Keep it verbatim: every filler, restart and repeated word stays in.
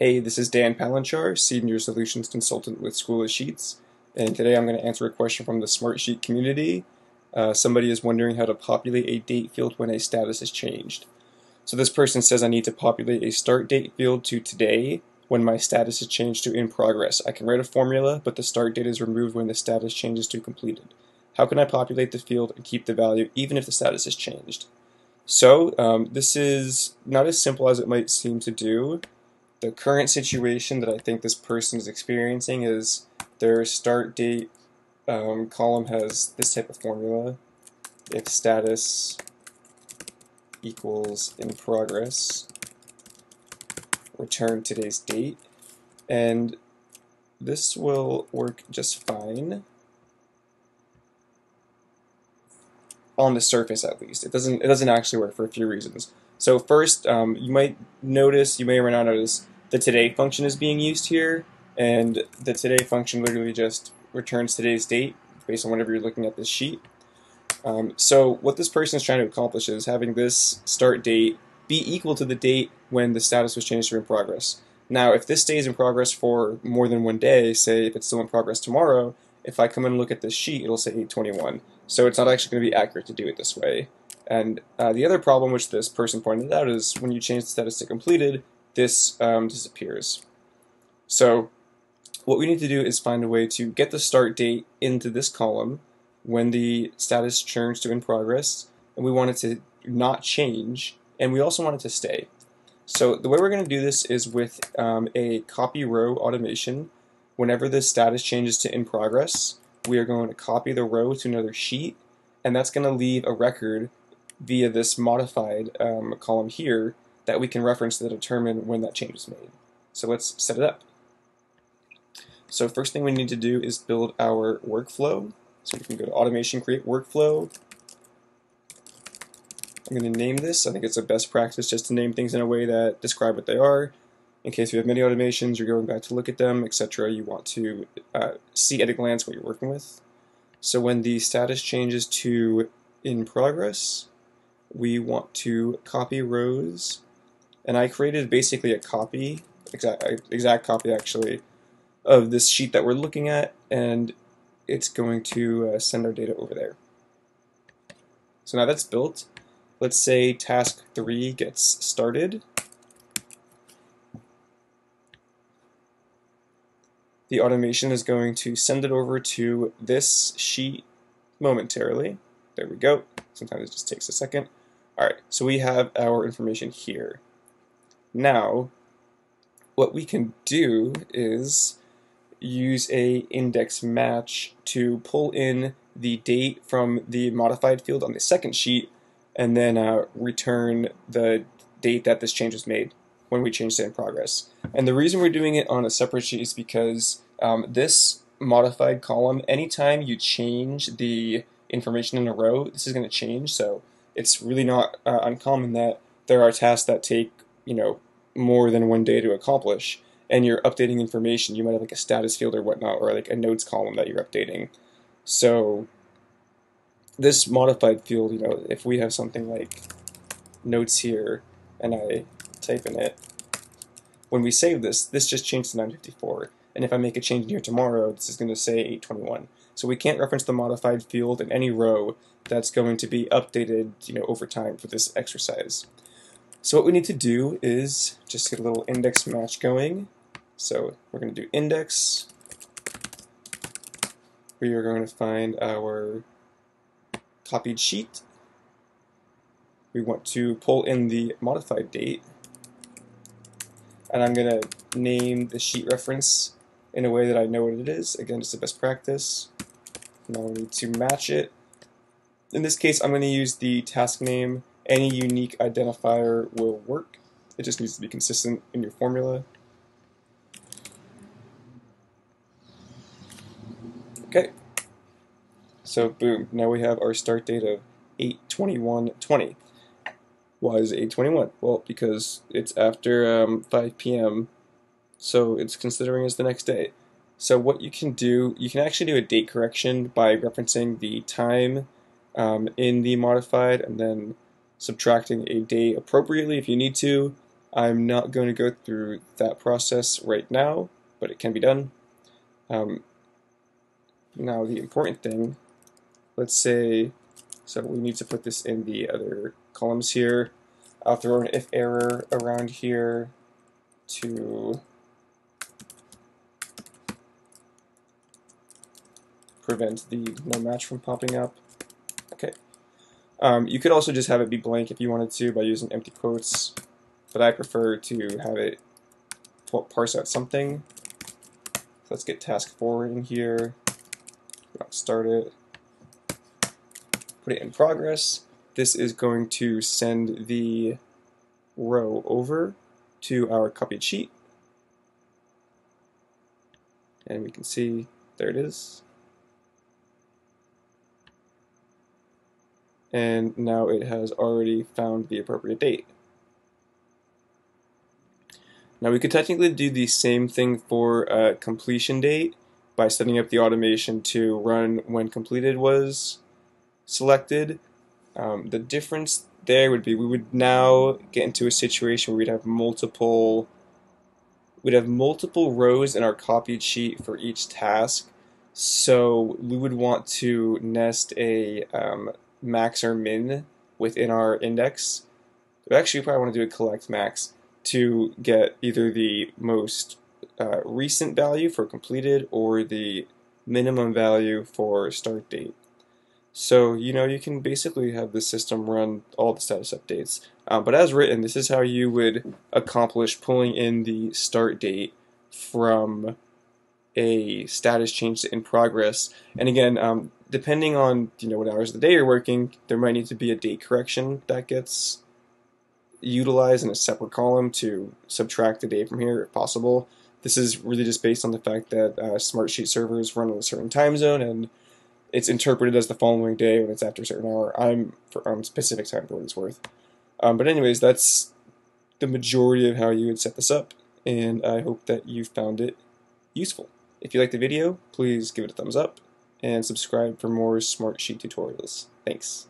Hey, this is Dan Palanchar, Senior Solutions Consultant with School of Sheets, and today I'm going to answer a question from the Smartsheet community. Uh, somebody is wondering how to populate a date field when a status is changed. So this person says I need to populate a start date field to today when my status is changed to in progress. I can write a formula, but the start date is removed when the status changes to completed. How can I populate the field and keep the value even if the status is changed? So um, this is not as simple as it might seem to do. The current situation that I think this person is experiencing is their start date um, column has this type of formula. If status equals in progress, return today's date. And this will work just fine. On the surface, at least. It doesn't, it doesn't actually work for a few reasons. So first, um, you might notice, you may or may not notice, the today function is being used here, and the today function literally just returns today's date based on whenever you're looking at this sheet. Um, so what this person is trying to accomplish is having this start date be equal to the date when the status was changed to in progress. Now, if this stays in progress for more than one day, say if it's still in progress tomorrow, if I come and look at this sheet, it'll say eight twenty-one. So it's not actually going to be accurate to do it this way. And uh, the other problem, which this person pointed out, is when you change the status to completed, this um, disappears. So what we need to do is find a way to get the start date into this column when the status changed to in progress, and we want it to not change, and we also want it to stay. So the way we're going to do this is with um, a copy row automation. Whenever the status changes to in progress, we are going to copy the row to another sheet, and that's going to leave a record via this modified um, column here that we can reference to determine when that change is made. So let's set it up. So first thing we need to do is build our workflow. So we can go to Automation, Create Workflow. I'm going to name this. I think it's a best practice just to name things in a way that describe what they are. In case you have many automations, you're going back to look at them, et cetera. You want to uh, see at a glance what you're working with. So when the status changes to in progress, we want to copy rows, and I created basically a copy, exact, exact copy actually, of this sheet that we're looking at, and it's going to uh, send our data over there. So now that's built. Let's say task three gets started. The automation is going to send it over to this sheet momentarily. There we go. Sometimes it just takes a second. All right, so we have our information here. Now, what we can do is use a index match to pull in the date from the modified field on the second sheet, and then uh, return the date that this change was made when we change it in progress. And the reason we're doing it on a separate sheet is because um, this modified column, anytime you change the information in a row, this is going to change. So it's really not uh, uncommon that there are tasks that take, you know, more than one day to accomplish, and you're updating information. You might have like a status field or whatnot, or like a notes column that you're updating. So this modified field, you know, if we have something like notes here, and I type in it, when we save this, this just changed to nine fifty-four, and if I make a change in here tomorrow, this is going to say eight twenty-one. So we can't reference the modified field in any row that's going to be updated, you know, over time for this exercise. So what we need to do is just get a little index match going. So we're going to do index. We are going to find our copied sheet. We want to pull in the modified date. And I'm going to name the sheet reference in a way that I know what it is. Again, it's the best practice. Now we need to match it. In this case, I'm going to use the task name. Any unique identifier will work. It just needs to be consistent in your formula. Okay. So boom, now we have our start date of eight twenty-one twenty. Why is it eight twenty-one? Well, because it's after um, five P M, so it's considering as the next day. So what you can do, you can actually do a date correction by referencing the time um, in the modified and then subtracting a day appropriately if you need to, I'm not going to go through that process right now, but it can be done. Um, now the important thing, let's say, so we need to put this in the other columns here. I'll throw an if error around here to prevent the no match from popping up. Okay. Um, you could also just have it be blank if you wanted to by using empty quotes, but I prefer to have it parse out something. So let's get task forward in here. Start it. Put it in progress. This is going to send the row over to our copied sheet, and we can see there it is. And now it has already found the appropriate date. Now we could technically do the same thing for a completion date by setting up the automation to run when completed was selected. Um, the difference there would be we would now get into a situation where we'd have multiple we'd have multiple rows in our copied sheet for each task. So we would want to nest a um, max or min within our index. We actually probably want to do a collect max to get either the most uh, recent value for completed or the minimum value for start date. So, you know, you can basically have the system run all the status updates. Um, but as written, this is how you would accomplish pulling in the start date from a status change to in progress. And again, um, depending on, you know, what hours of the day you're working, there might need to be a date correction that gets utilized in a separate column to subtract the day from here if possible. This is really just based on the fact that uh, Smartsheet servers run in a certain time zone, and it's interpreted as the following day when it's after a certain hour. I'm for um, specific time for what it's worth. Um, but anyways, that's the majority of how you would set this up, and I hope that you found it useful. If you liked the video, please give it a thumbs up and subscribe for more Smartsheet tutorials. Thanks.